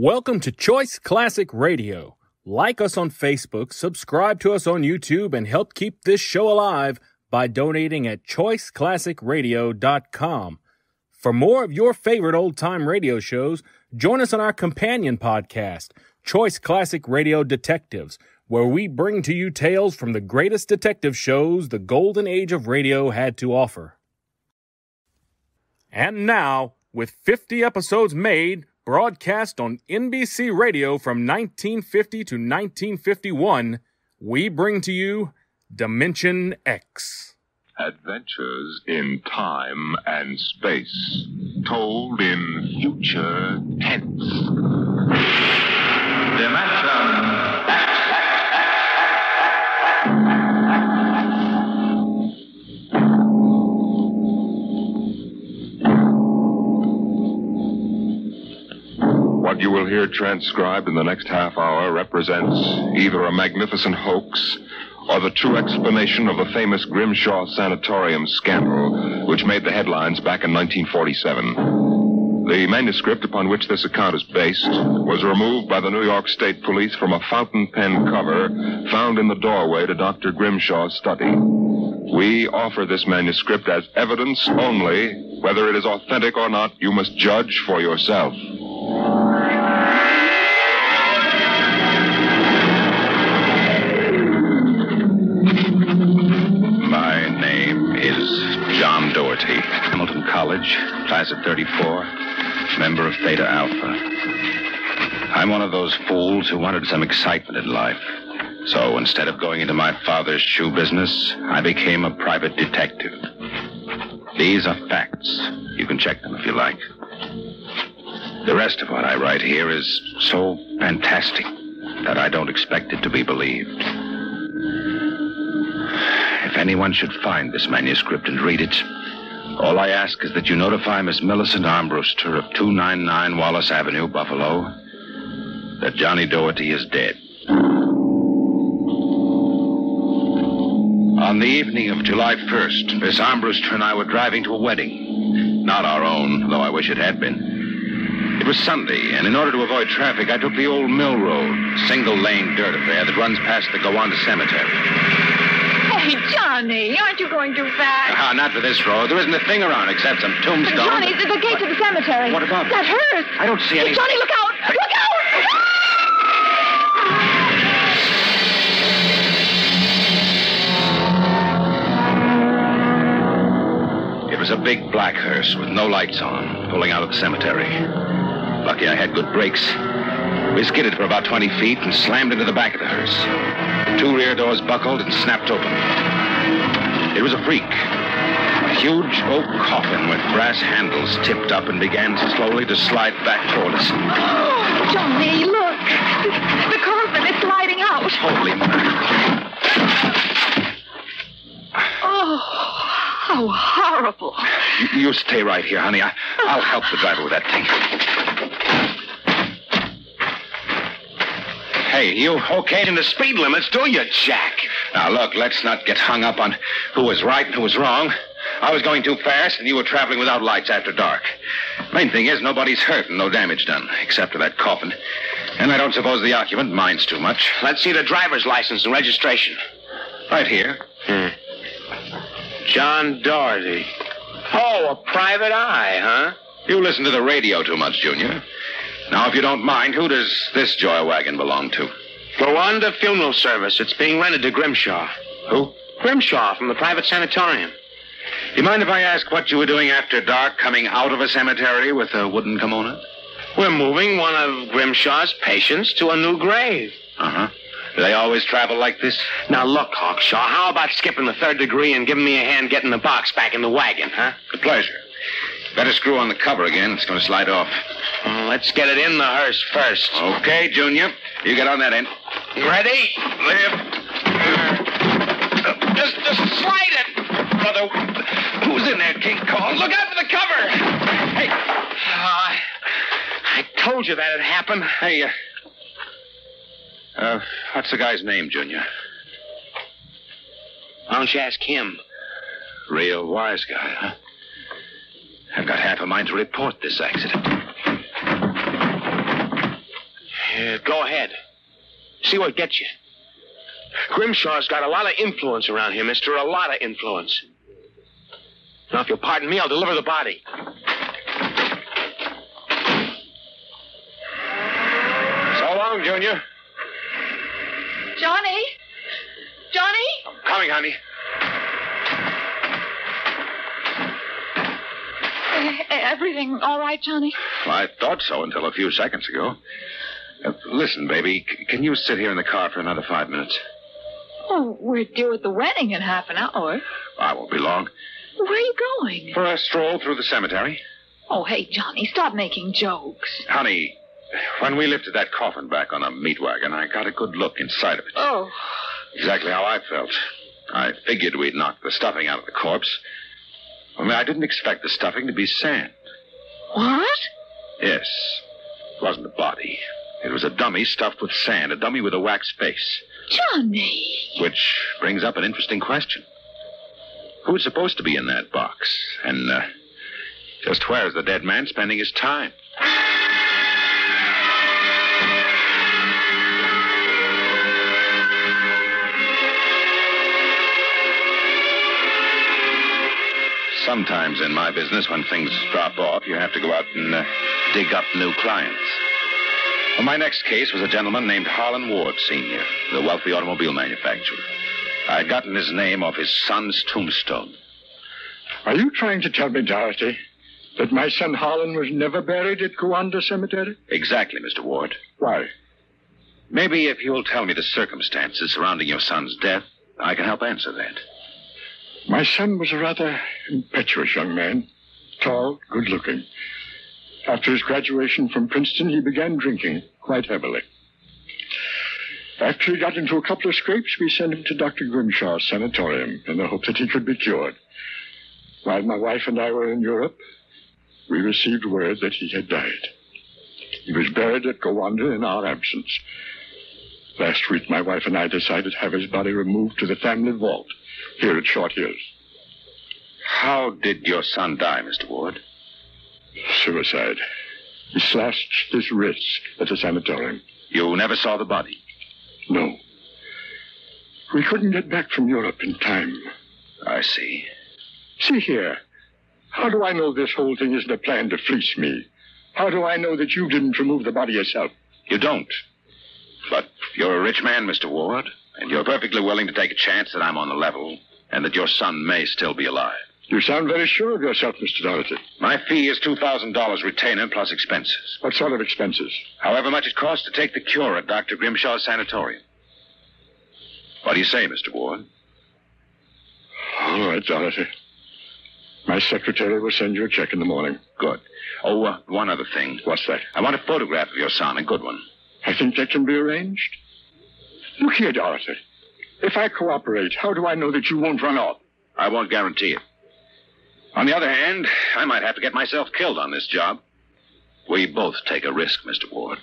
Welcome to Choice Classic Radio. Like us on Facebook, subscribe to us on YouTube, and help keep this show alive by donating at choiceclassicradio.com. For more of your favorite old-time radio shows, join us on our companion podcast, Choice Classic Radio Detectives, where we bring to you tales from the greatest detective shows the golden age of radio had to offer. And now, with 50 episodes made, broadcast on NBC Radio from 1950 to 1951, we bring to you Dimension X. Adventures in time and space, told in future tense. Dimension X. What you will hear transcribed in the next half hour represents either a magnificent hoax or the true explanation of the famous Grimshaw sanatorium scandal, which made the headlines back in 1947. The manuscript upon which this account is based was removed by the New York State Police from a fountain pen cover found in the doorway to Dr. Grimshaw's study. We offer this manuscript as evidence only. Whether it is authentic or not, you must judge for yourself. Hamilton College, class of 34, member of Theta Alpha. I'm one of those fools who wanted some excitement in life. So instead of going into my father's shoe business, I became a private detective. These are facts. You can check them if you like. The rest of what I write here is so fantastic that I don't expect it to be believed. If anyone should find this manuscript and read it, all I ask is that you notify Miss Millicent Armbruster of 299 Wallace Avenue, Buffalo, that Johnny Doherty is dead. On the evening of July 1st, Miss Armbruster and I were driving to a wedding. Not our own, though I wish it had been. It was Sunday, and in order to avoid traffic, I took the old mill road, single-lane dirt affair that runs past the Gowanda Cemetery. Hey, Johnny, aren't you going too fast? Not for this road. There isn't a thing around except some tombstones. Johnny, there's a gate to the cemetery. What about it? That hurts. I don't see any... Johnny, look out! Look out! It was a big black hearse with no lights on, pulling out of the cemetery. Lucky I had good brakes. We skidded for about 20 feet and slammed into the back of the hearse. Two rear doors buckled and snapped open. It was a freak. A huge oak coffin with brass handles tipped up and began slowly to slide back toward us. Oh, Johnny, look. The coffin is sliding out. Holy man. Oh, how horrible. You stay right here, honey. I'll help the driver with that thing. Hey, you okay in the speed limits, do you, Jack? Now, look, let's not get hung up on who was right and who was wrong. I was going too fast, and you were traveling without lights after dark. Main thing is nobody's hurt and no damage done, except to that coffin. And I don't suppose the occupant minds too much. Let's see the driver's license and registration. Right here. John Doherty. Oh, a private eye, huh? You listen to the radio too much, Junior. Now, if you don't mind, who does this joy wagon belong to? Rwanda Funeral Service. It's being rented to Grimshaw. Who? Grimshaw, from the private sanatorium. You mind if I ask what you were doing after dark, coming out of a cemetery with a wooden kimono? We're moving one of Grimshaw's patients to a new grave. Uh-huh. Do they always travel like this? Now, look, Hawkshaw, how about skipping the third degree and giving me a hand getting the box back in the wagon, huh? A pleasure. Better screw on the cover again. It's going to slide off. Let's get it in the hearse first. Okay, Junior. You get on that end. Ready? Lift. Just slide it, brother. Who's in there, King Kong? Look out for the cover. Hey. I told you that it happened. Hey, what's the guy's name, Junior? Why don't you ask him? Real wise guy, huh? I've got half a mind to report this accident. Go ahead. See what gets you. Grimshaw's got a lot of influence around here, mister. A lot of influence. Now, if you'll pardon me, I'll deliver the body. So long, Junior. Johnny? Johnny? I'm coming, honey. Everything all right, Johnny? Well, I thought so until a few seconds ago. Listen, baby, can you sit here in the car for another 5 minutes? Oh, we're due at the wedding in half an hour. I won't be long. Where are you going? For a stroll through the cemetery. Oh, hey, Johnny, stop making jokes. Honey, when we lifted that coffin back on a meat wagon, I got a good look inside of it. Oh. Exactly how I felt. I figured we'd knocked the stuffing out of the corpse. Only I didn't expect the stuffing to be sand. What? Yes. It wasn't a body. It was a dummy stuffed with sand, a dummy with a wax face. Johnny! Which brings up an interesting question. Who's supposed to be in that box? And just where is the dead man spending his time? Sometimes in my business, when things drop off, you have to go out and dig up new clients. Well, my next case was a gentleman named Harlan Ward, Sr., the wealthy automobile manufacturer. I had gotten his name off his son's tombstone. Are you trying to tell me, Dorothy, that my son Harlan was never buried at Gowanda Cemetery? Exactly, Mr. Ward. Why? Maybe if you'll tell me the circumstances surrounding your son's death, I can help answer that. My son was a rather impetuous young man, tall, good-looking. After his graduation from Princeton, he began drinking quite heavily. After he got into a couple of scrapes, we sent him to Dr. Grimshaw's sanatorium in the hope that he could be cured. While my wife and I were in Europe, we received word that he had died. He was buried at Gowanda in our absence. Last week, my wife and I decided to have his body removed to the family vault here at Short Hills. How did your son die, Mr. Ward? Suicide. He slashed his wrists at the sanatorium. You never saw the body? No. We couldn't get back from Europe in time. I see. See here. How do I know this whole thing isn't a plan to fleece me? How do I know that you didn't remove the body yourself? You don't. But you're a rich man, Mr. Ward, and you're perfectly willing to take a chance that I'm on the level and that your son may still be alive. You sound very sure of yourself, Mr. Doherty. My fee is $2,000 retainer plus expenses. What sort of expenses? However much it costs to take the cure at Dr. Grimshaw's sanatorium. What do you say, Mr. Ward? All right, Doherty. My secretary will send you a check in the morning. Good. Oh, one other thing. What's that? I want a photograph of your son, a good one. I think that can be arranged. Look here, Dorothy. If I cooperate, how do I know that you won't run off? I won't guarantee it. On the other hand, I might have to get myself killed on this job. We both take a risk, Mr. Ward.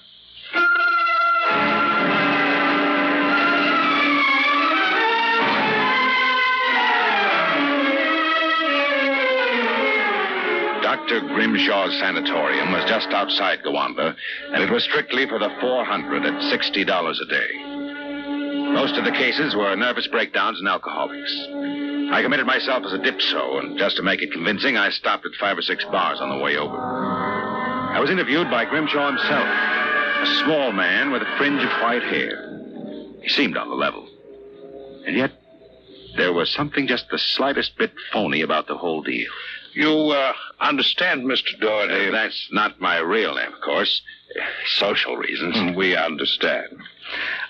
Dr. Grimshaw's sanatorium was just outside Gowanda, and it was strictly for the 400 at $60 a day. Most of the cases were nervous breakdowns and alcoholics. I committed myself as a dipso, and just to make it convincing, I stopped at 5 or 6 bars on the way over. I was interviewed by Grimshaw himself, a small man with a fringe of white hair. He seemed on the level. And yet, there was something just the slightest bit phony about the whole deal. You, understand, Mr. Doherty? That's not my real name, of course. Social reasons. We understand.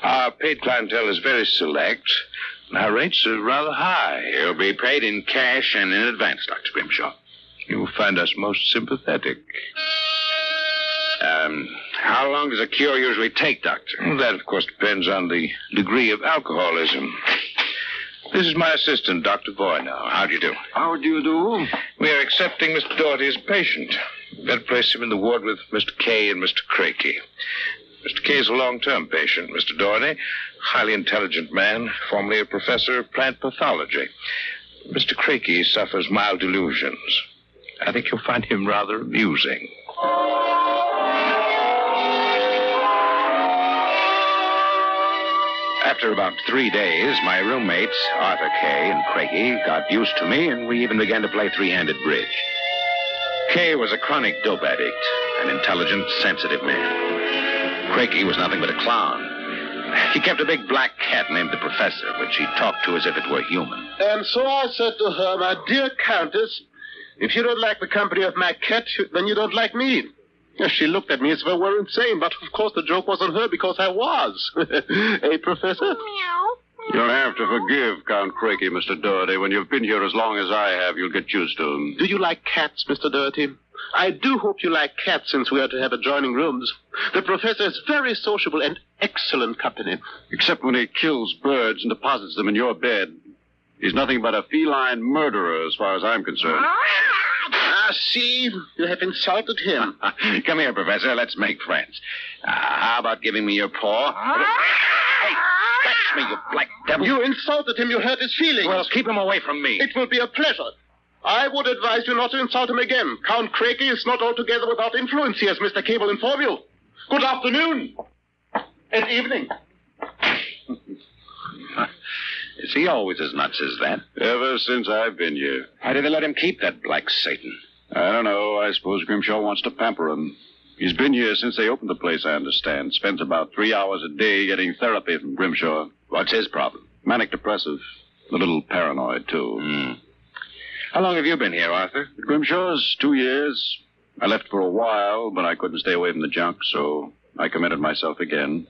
Our paid clientele is very select. And our rates are rather high. You'll be paid in cash and in advance, Dr. Grimshaw. You'll find us most sympathetic. How long does a cure usually take, Doctor? Well, that, of course, depends on the degree of alcoholism. This is my assistant, Dr. Boyd, now. How do you do? How do you do? We are accepting Mr. Doherty as a patient. Better place him in the ward with Mr. Kay and Mr. Crakey. Mr. Kay is a long-term patient, Mr. Doherty. Highly intelligent man, formerly a professor of plant pathology. Mr. Crakey suffers mild delusions. I think you'll find him rather amusing. After about 3 days, my roommates, Arthur Kay and Craigie, got used to me, and we even began to play three-handed bridge. Kay was a chronic dope addict, an intelligent, sensitive man. Craigie was nothing but a clown. He kept a big black cat named the Professor, which he talked to as if it were human. And so I said to her, my dear Countess, if you don't like the company of my cat, then you don't like me. She looked at me as if I were insane, but of course the joke was on her because I was. Eh, Professor? You'll have to forgive Count Craigie, Mr. Doherty. When you've been here as long as I have, you'll get used to them. Do you like cats, Mr. Doherty? I do hope you like cats, since we are to have adjoining rooms. The Professor is very sociable and excellent company. Except when he kills birds and deposits them in your bed. He's nothing but a feline murderer, as far as I'm concerned. Ah, see, you have insulted him. Come here, Professor, let's make friends. How about giving me your paw? Hey, catch me, you black devil. You insulted him, you hurt his feelings. Well, keep him away from me. It will be a pleasure. I would advise you not to insult him again. Count Craigie is not altogether without influence here, as Mr. Kay will inform you. Good afternoon. And evening. Is he always as nuts as that? Ever since I've been here. How did they let him keep that black Satan? I don't know. I suppose Grimshaw wants to pamper him. He's been here since they opened the place, I understand. Spends about 3 hours a day getting therapy from Grimshaw. What's his problem? Manic depressive. A little paranoid, too. Mm. How long have you been here, Arthur? At Grimshaw's 2 years. I left for a while, but I couldn't stay away from the junk, so I committed myself again.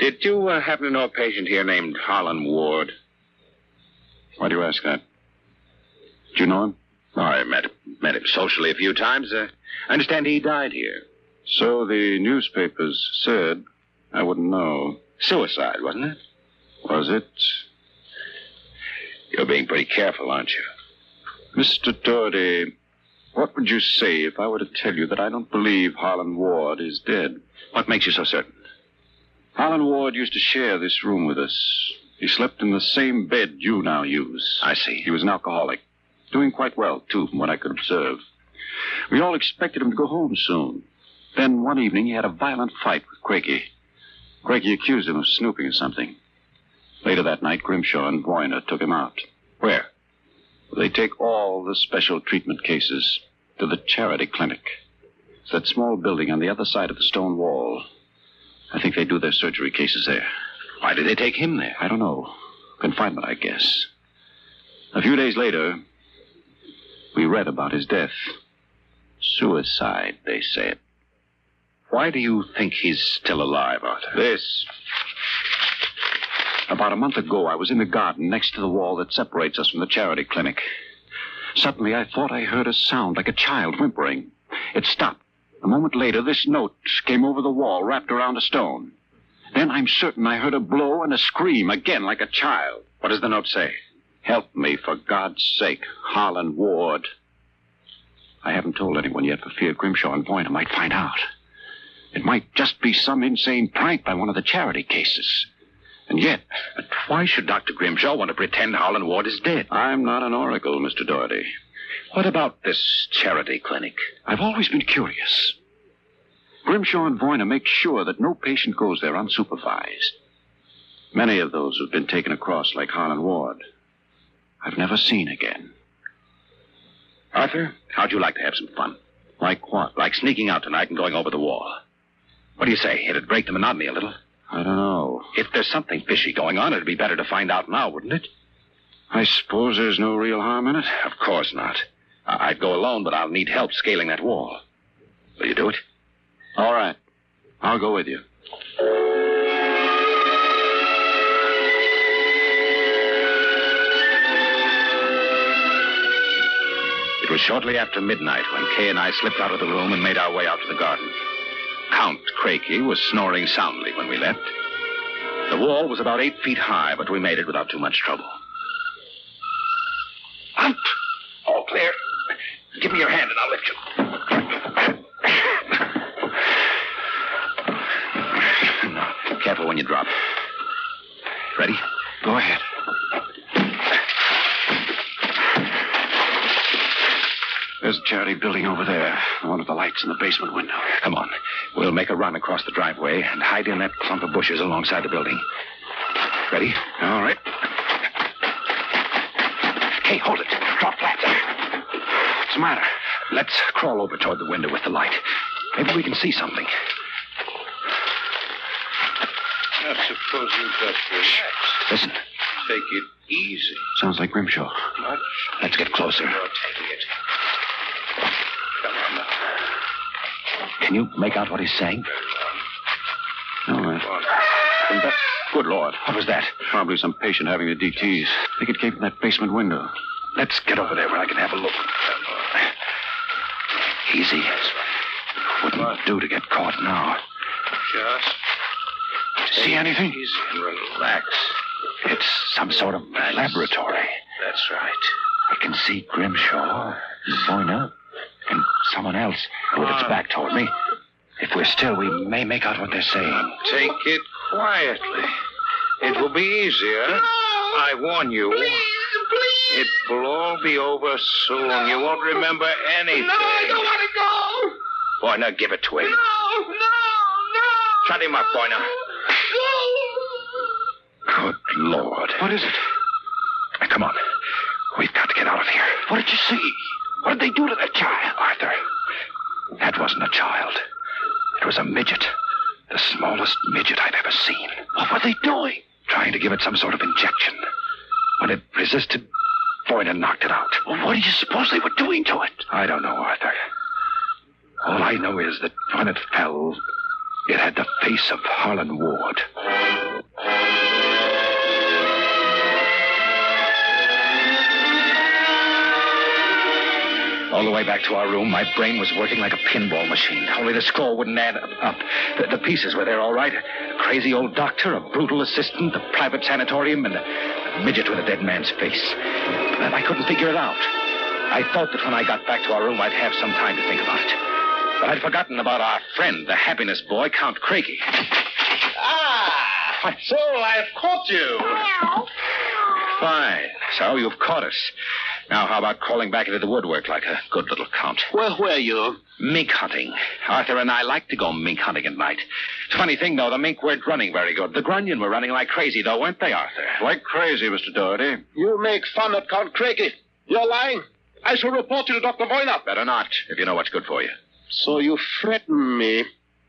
Did you happen to know a patient here named Harlan Ward? Why do you ask that? Do you know him? I met him socially a few times. I understand he died here. So the newspapers said. I wouldn't know. Suicide, wasn't it? Was it? You're being pretty careful, aren't you? Mr. Doherty, what would you say if I were to tell you that I don't believe Harlan Ward is dead? What makes you so certain? Harlan Ward used to share this room with us. He slept in the same bed you now use. I see. He was an alcoholic. Doing quite well, too, from what I could observe. We all expected him to go home soon. Then one evening he had a violent fight with Craigie. Craigie accused him of snooping or something. Later that night, Grimshaw and Voyner took him out. Where? They take all the special treatment cases to the charity clinic. It's that small building on the other side of the stone wall. I think they do their surgery cases there. Why did they take him there? I don't know. Confinement, I guess. A few days later, we read about his death. Suicide, they said. Why do you think he's still alive, Arthur? This. About a month ago, I was in the garden next to the wall that separates us from the charity clinic. Suddenly, I thought I heard a sound like a child whimpering. It stopped. A moment later, this note came over the wall, wrapped around a stone. Then I'm certain I heard a blow and a scream, again like a child. What does the note say? Help me, for God's sake, Harlan Ward. I haven't told anyone yet for fear Grimshaw and Voyner might find out. It might just be some insane prank by one of the charity cases. And yet, but why should Dr. Grimshaw want to pretend Harlan Ward is dead? I'm not an oracle, Mr. Doherty. What about this charity clinic? I've always been curious. Grimshaw and Voyner make sure that no patient goes there unsupervised. Many of those who've been taken across like Harlan Ward, I've never seen again. Arthur, how'd you like to have some fun? Like what? Like sneaking out tonight and going over the wall. What do you say? It'd break the monotony a little. I don't know. If there's something fishy going on, it'd be better to find out now, wouldn't it? I suppose there's no real harm in it. Of course not. I'd go alone, but I'll need help scaling that wall. Will you do it? All right. I'll go with you. It was shortly after midnight when Kay and I slipped out of the room and made our way out to the garden. Count Craigie was snoring soundly when we left. The wall was about 8 feet high, but we made it without too much trouble. Hunt! All clear. Give me your hand and I'll lift you. Now, careful when you drop. Ready? Go ahead. There's a charity building over there. One of the lights in the basement window. Come on. We'll make a run across the driveway and hide in that clump of bushes alongside the building. Ready? All right. Hey, hold it. Drop flat. What's the matter? Let's crawl over toward the window with the light. Maybe we can see something. Not supposed to touch this. Listen. Take it easy. Sounds like Grimshaw. Much. Let's get closer. You're taking it. Come on now. Can you make out what he's saying? All right. Good Lord. What was that? Probably some patient having the DTs. I think it came from that basement window. Let's get over there where I can have a look. Easy. Wouldn't do to get caught now. Just see anything? Easy and relax. It's some sort of laboratory. That's right. I can see Grimshaw, Boyner, and someone else with its back toward me. If we're still, we may make out what they're saying. Take it quietly. It will be easier. No, I warn you. Please. It will all be over soon. No. You won't remember anything. No, I don't want to go. Boyner, give it to him. No. Shut him up, Boyner. No. Good Lord. What is it? Come on. We've got to get out of here. What did you see? What did they do to that child? Arthur, that wasn't a child. It was a midget. The smallest midget I've ever seen. What were they doing? Trying to give it some sort of injection. When it resisted, Boyner knocked it out. Well, what do you suppose they were doing to it? I don't know, Arthur. All I know is that when it fell, it had the face of Harlan Ward. All the way back to our room, my brain was working like a pinball machine. Only the score wouldn't add up. The pieces were there all right. A crazy old doctor, a brutal assistant, a private sanatorium, and a midget with a dead man's face. And I couldn't figure it out. I thought that when I got back to our room, I'd have some time to think about it. But I'd forgotten about our friend, the happiness boy, Count Craigie. Ah! So I've caught you. Meow. Fine. So you've caught us. Now, how about crawling back into the woodwork like a good little count? Where were you? Mink hunting. Arthur and I like to go mink hunting at night. It's a funny thing, though. The mink weren't running very good. The grunion were running like crazy, though, weren't they, Arthur? Like crazy, Mr. Doherty. You make fun of Count Craigie. You're lying. I shall report you to Dr. Boyner. Better not, if you know what's good for you. So you threaten me.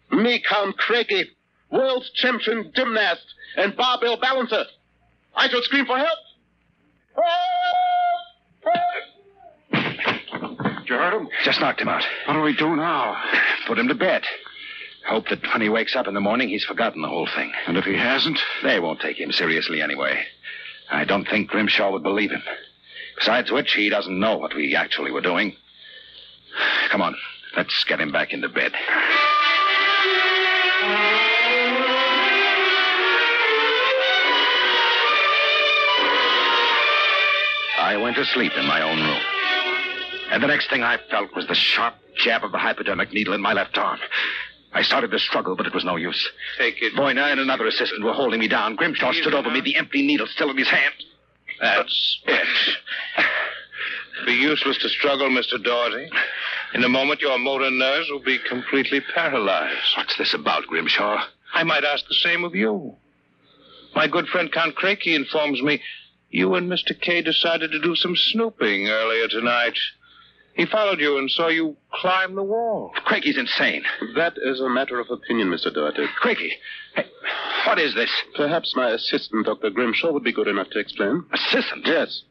Me, Count Craigie, world champion gymnast and barbell balancer. I shall scream for help. Help! You heard him? Just knocked him out. What do we do now? Put him to bed. Hope that when he wakes up in the morning, he's forgotten the whole thing. And if he hasn't? They won't take him seriously anyway. I don't think Grimshaw would believe him. Besides which, he doesn't know what we actually were doing. Come on, let's get him back into bed. I went to sleep in my own room. And the next thing I felt was the sharp jab of the hypodermic needle in my left arm. I started to struggle, but it was no use. Take it. Boyner and another assistant were holding me down. Grimshaw stood over me, the empty needle still in his hand. That's it. It'd be useless to struggle, Mr. Doherty. In a moment, your motor nerves will be completely paralyzed. What's this about, Grimshaw? I might ask the same of you. My good friend Count Craigie informs me you and Mr. K decided to do some snooping earlier tonight. He followed you and saw you climb the wall. Craigie's insane. That is a matter of opinion, Mr. Doherty. Craigie, hey, what is this? Perhaps my assistant, Dr. Grimshaw, would be good enough to explain. Assistant? Yes.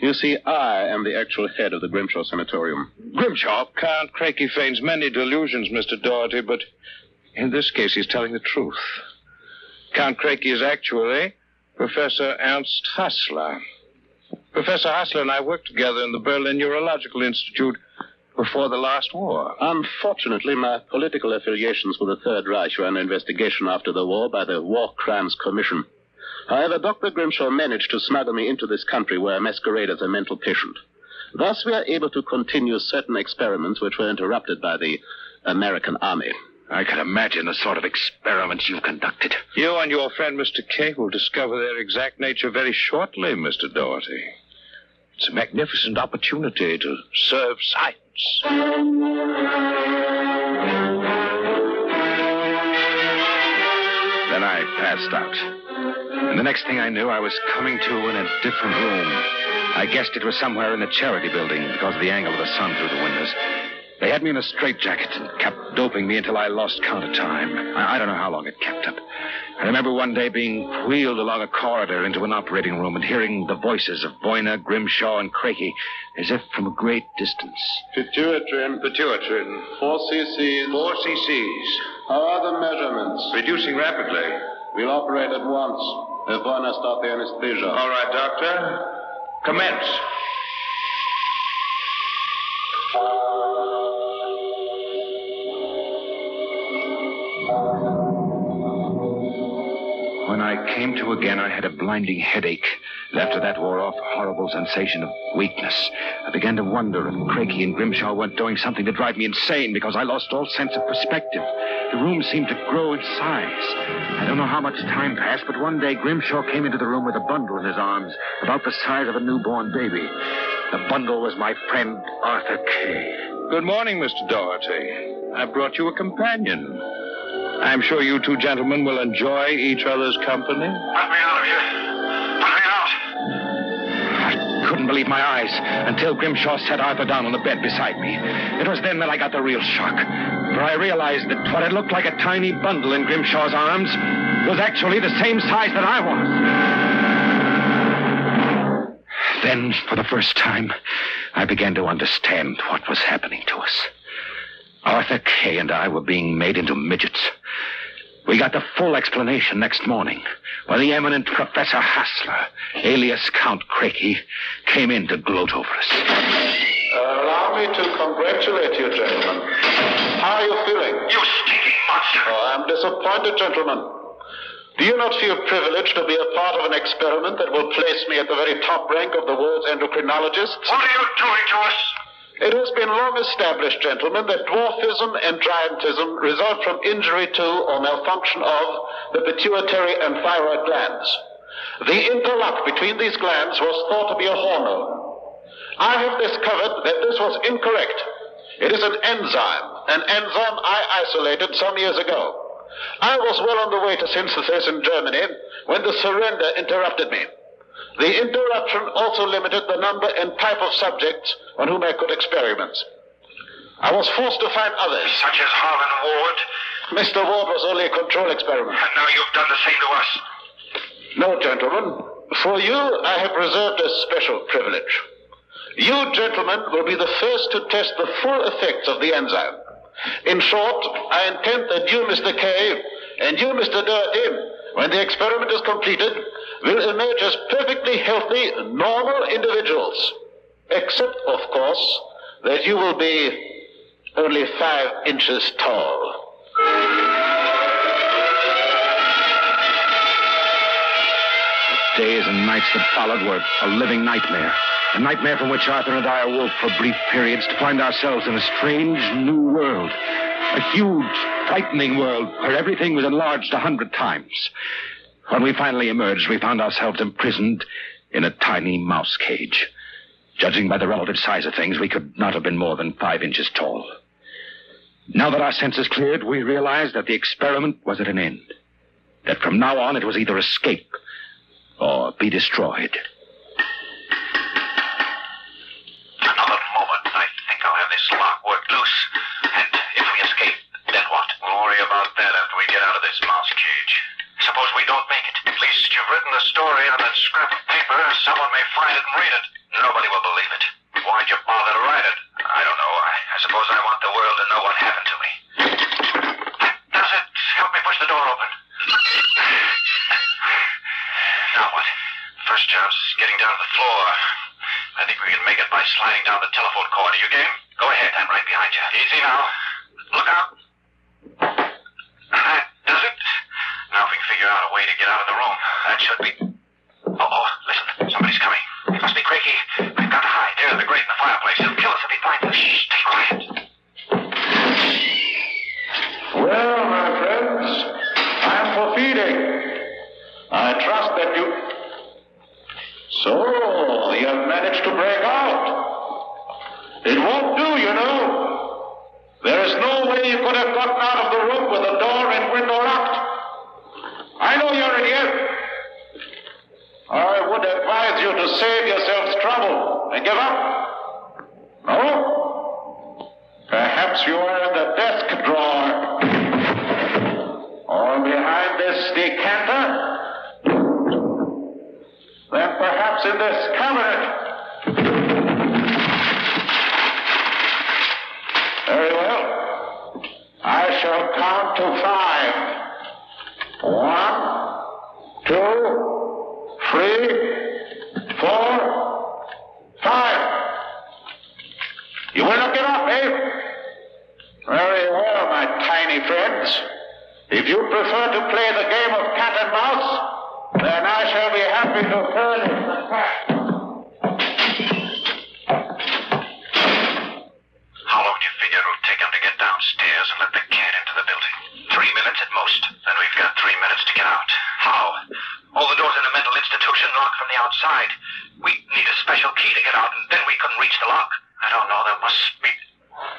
You see, I am the actual head of the Grimshaw Sanatorium. Grimshaw? Count Craigie feigns many delusions, Mr. Doherty, but in this case he's telling the truth. Count Craigie is actually Professor Ernst Hassler. Professor Hassler and I worked together in the Berlin Neurological Institute before the last war. Unfortunately, my political affiliations with the Third Reich were under investigation after the war by the War Crimes Commission. However, Dr. Grimshaw managed to smuggle me into this country where I masquerade as a mental patient. Thus, we are able to continue certain experiments which were interrupted by the American Army. I can imagine the sort of experiments you've conducted. You and your friend, Mr. K, will discover their exact nature very shortly, Mr. Doherty. It's a magnificent opportunity to serve science. Then I passed out. And the next thing I knew, I was coming to in a different room. I guessed it was somewhere in the charity building because of the angle of the sun through the windows. They had me in a straitjacket and kept doping me until I lost count of time. I don't know how long it kept up. I remember one day being wheeled along a corridor into an operating room and hearing the voices of Boyner, Grimshaw, and Crakey as if from a great distance. Pituitrin. 4 cc's. 4 cc's. Our other measurements. Reducing rapidly. We'll operate at once. If Boyner start the anesthesia. All right, Doctor. Commence. When I came to again, I had a blinding headache. And after that wore off, a horrible sensation of weakness. I began to wonder if Crakey and Grimshaw weren't doing something to drive me insane because I lost all sense of perspective. The room seemed to grow in size. I don't know how much time passed, but one day Grimshaw came into the room with a bundle in his arms, about the size of a newborn baby. The bundle was my friend Arthur Kay. Good morning, Mr. Doherty. I brought you a companion. I'm sure you two gentlemen will enjoy each other's company. Let me out of here. Let me out. I couldn't believe my eyes until Grimshaw set Arthur down on the bed beside me. It was then that I got the real shock, for I realized that what had looked like a tiny bundle in Grimshaw's arms was actually the same size that I was. Then, for the first time, I began to understand what was happening to us. Arthur Kay and I were being made into midgets. We got the full explanation next morning when the eminent Professor Hassler, alias Count Crakey, came in to gloat over us. Allow me to congratulate you, gentlemen. How are you feeling? You stinking monster! Oh, I'm disappointed, gentlemen. Do you not feel privileged to be a part of an experiment that will place me at the very top rank of the world's endocrinologists? What are you doing to us? It has been long established, gentlemen, that dwarfism and giantism result from injury to or malfunction of the pituitary and thyroid glands. The interlock between these glands was thought to be a hormone. I have discovered that this was incorrect. It is an enzyme I isolated some years ago. I was well on the way to synthesis in Germany when the surrender interrupted me. The interruption also limited the number and type of subjects on whom I could experiment. I was forced to find others. Such as Harlan Ward? Mr. Ward was only a control experiment. And now you've done the same to us. No, gentlemen. For you, I have reserved a special privilege. You, gentlemen, will be the first to test the full effects of the enzyme. In short, I intend that you, Mr. Kay, and you, Mr. Doherty, when the experiment is completed, will emerge as perfectly healthy, normal individuals. Except, of course, that you will be only 5 inches tall. The days and nights that followed were a living nightmare. A nightmare from which Arthur and I awoke for brief periods to find ourselves in a strange new world. A huge, frightening world where everything was enlarged 100 times. When we finally emerged, we found ourselves imprisoned in a tiny mouse cage. Judging by the relative size of things, we could not have been more than 5 inches tall. Now that our senses cleared, we realized that the experiment was at an end. That from now on, it was either escape or be destroyed. Another moment, I think I'll have this lock worked loose. And if we escape, then what? We'll worry about that after we get out of this mouse cage. Suppose we don't make it. At least you've written the story on that scrap of paper. Someone may find it and read it. Nobody will believe it. Why'd you bother to write it? I don't know. I suppose I want the world to know what happened to me. Does it? Help me push the door open. Now what? First chance is getting down to the floor. I think we can make it by sliding down the telephone cord. Are you game? Go ahead. I'm right behind you. Easy now. Look out. That does it. Now if we can figure out a way to get out of the room, that should be... Uh-oh, listen, somebody's coming. It must be Crakey. We've got to hide. There's the grate in the fireplace. He'll kill us if he finds us. Shh, stay quiet. Well, my friends, I'm for feeding. I trust that you... So, you have managed to break out. It won't do, you know. There is no way you could have gotten out of the room with the door and window locked. I know you're an idiot. I would advise you to save yourselves trouble and give up. No? Perhaps you are in the desk drawer or behind this decanter. Then perhaps in this cabinet. Very well. I shall count to 5. 1, 2, 3, 4, 5. You will not get up, eh? Very well, my tiny friends. If you prefer to play the game of cat and mouse, then I shall be happy to turn it back. How long do you figure it'll take him to get downstairs and let the cat into the building? 3 minutes at most. Then we've got 3 minutes to get out. How? All the doors in a mental institution locked from the outside. We need a special key to get out, and then we couldn't reach the lock. I don't know. There must be...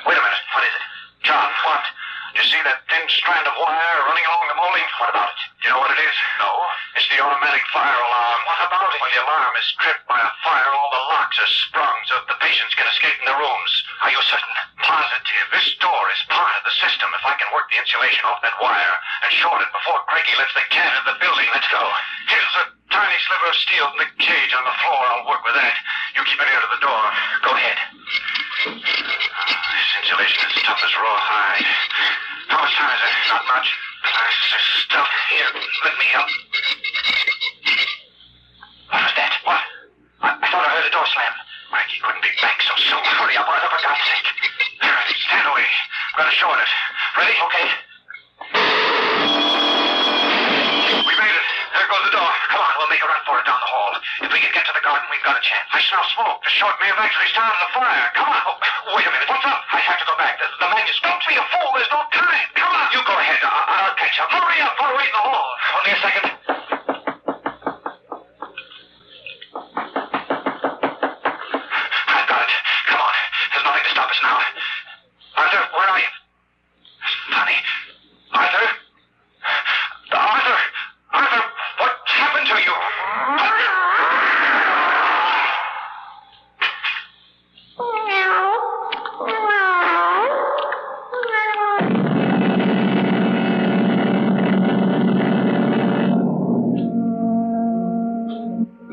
Wait a minute. What is it? John, what? Do you see that thin strand of wire running along the molding? What about it? Do you know what it is? No. It's the automatic fire alarm. What about it? When the alarm is tripped by a fire, all the locks are sprung so that the patients can escape in their rooms. Are you certain? Positive. This door is part of the system. If I can work the insulation off that wire and short it before Craigie lets the cat in the building, let's go. Here's a tiny sliver of steel in the cage on the floor. I'll work with that. You keep an ear to the door. Go ahead. This insulation is tough as raw hide. How much time is it? Not much. There's stuff here. Let me help. What was that? What? I thought I heard a door slam. Mikey couldn't be back so soon. Hurry up, Arthur, for God's sake. Stand away. I've got to short it. Ready? Okay. We made it. There goes the door. Come on, we'll make a run for it down the hall. If we can get to the garden, we've got a chance. I smell smoke. The short may have actually started a fire. Come on. Oh, wait a minute. What's up? I have to go back. The manuscript. Don't be a fool. There's no time. Come on. You go ahead. I'll catch up. Hurry up. I'll wait in the hall. Only a second.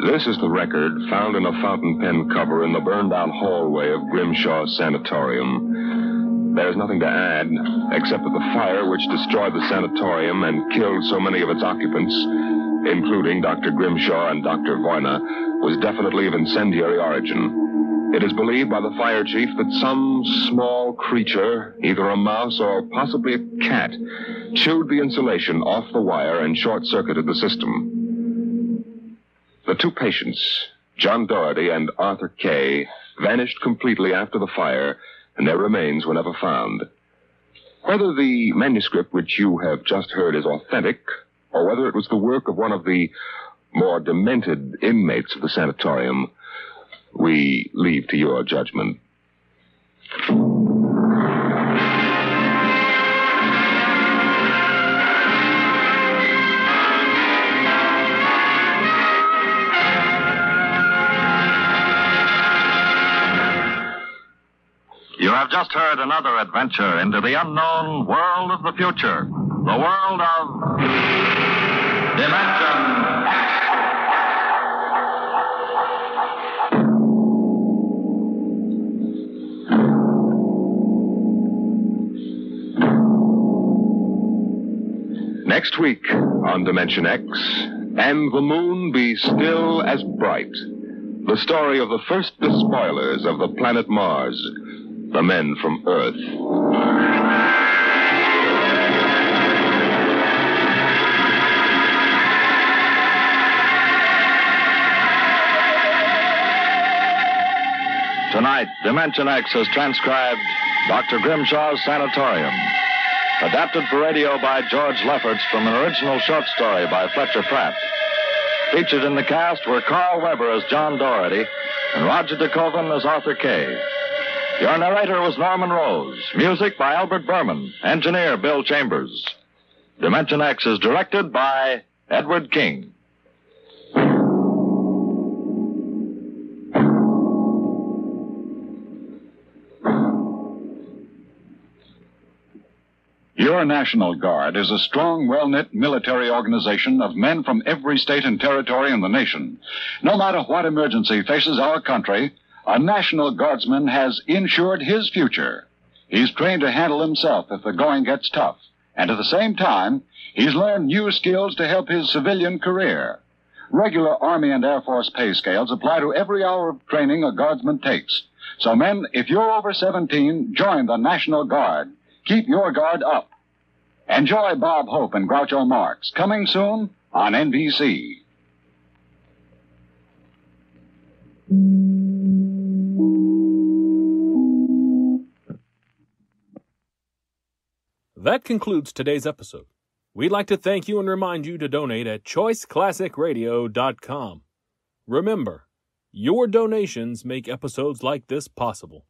This is the record found in a fountain pen cover in the burned-out hallway of Grimshaw Sanatorium. There's nothing to add, except that the fire which destroyed the sanatorium and killed so many of its occupants, including Dr. Grimshaw and Dr. Voyna, was definitely of incendiary origin. It is believed by the fire chief that some small creature, either a mouse or possibly a cat, chewed the insulation off the wire and short-circuited the system. The two patients, John Doherty and Arthur Kay, vanished completely after the fire, and their remains were never found. Whether the manuscript which you have just heard is authentic, or whether it was the work of one of the more demented inmates of the sanatorium, we leave to your judgment. You have just heard another adventure into the unknown world of the future, the world of Dimension X. Next week on Dimension X, and the moon be still as bright, the story of the first despoilers of the planet Mars, the men from Earth. Tonight, Dimension X has transcribed Dr. Grimshaw's Sanatorium, adapted for radio by George Lefferts from an original short story by Fletcher Pratt. Featured in the cast were Carl Weber as John Doherty and Roger DeCoven as Arthur Kay. Your narrator was Norman Rose. Music by Albert Berman. Engineer Bill Chambers. Dimension X is directed by Edward King. Your National Guard is a strong, well-knit military organization of men from every state and territory in the nation. No matter what emergency faces our country, a National Guardsman has insured his future. He's trained to handle himself if the going gets tough, and at the same time, he's learned new skills to help his civilian career. Regular Army and Air Force pay scales apply to every hour of training a Guardsman takes. So men, if you're over 17, join the National Guard. Keep your guard up. Enjoy Bob Hope and Groucho Marx, coming soon on NBC. That concludes today's episode. We'd like to thank you and remind you to donate at choiceclassicradio.com. Remember, your donations make episodes like this possible.